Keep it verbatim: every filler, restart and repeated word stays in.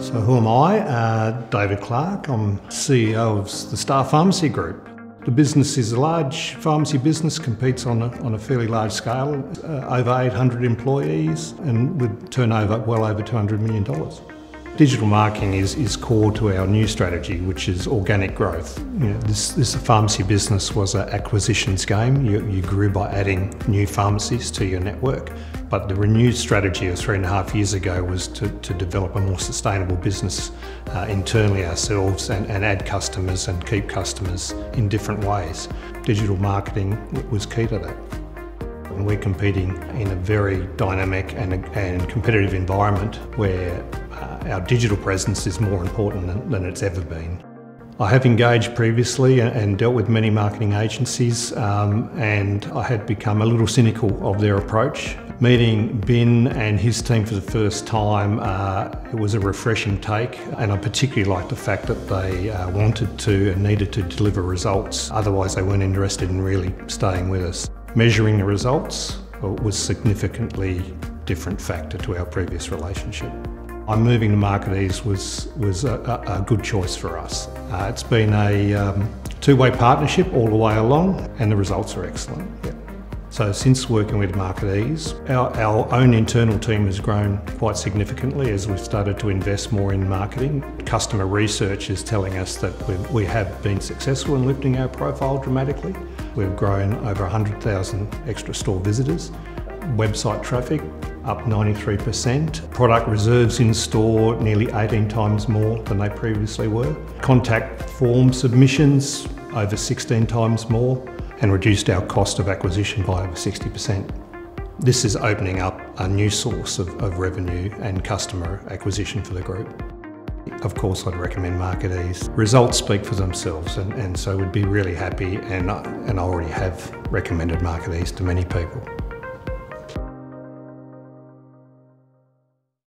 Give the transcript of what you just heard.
So who am I? Uh, David Clark. I'm C E O of the Star Pharmacy Group. The business is a large pharmacy business, competes on a, on a fairly large scale, uh, over eight hundred employees, and would turn over well over two hundred million dollars. Digital marketing is, is core to our new strategy, which is organic growth. You know, this, this pharmacy business was an acquisitions game. You, you grew by adding new pharmacies to your network. But the renewed strategy of three and a half years ago was to, to develop a more sustainable business uh, internally ourselves and, and add customers and keep customers in different ways. Digital marketing was key to that. And we're competing in a very dynamic and, and competitive environment where uh, our digital presence is more important than, than it's ever been. I have engaged previously and dealt with many marketing agencies, um, and I had become a little cynical of their approach. Meeting Bin and his team for the first time, uh, it was a refreshing take, and I particularly liked the fact that they uh, wanted to and needed to deliver results, otherwise they weren't interested in really staying with us. Measuring the results was a significantly different factor to our previous relationship. I'm moving to Market Ease was, was a, a good choice for us. Uh, it's been a um, two-way partnership all the way along, and the results are excellent. Yeah. So since working with Market Ease, our, our own internal team has grown quite significantly as we've started to invest more in marketing. Customer research is telling us that we, we have been successful in lifting our profile dramatically. We've grown over one hundred thousand extra store visitors. Website traffic up ninety-three percent. Product reserves in store nearly eighteen times more than they previously were. Contact form submissions over sixteen times more, and reduced our cost of acquisition by over sixty percent. This is opening up a new source of, of revenue and customer acquisition for the group. Of course, I'd recommend Market Ease. Results speak for themselves, and, and so we'd be really happy, and, and I already have recommended Market Ease to many people.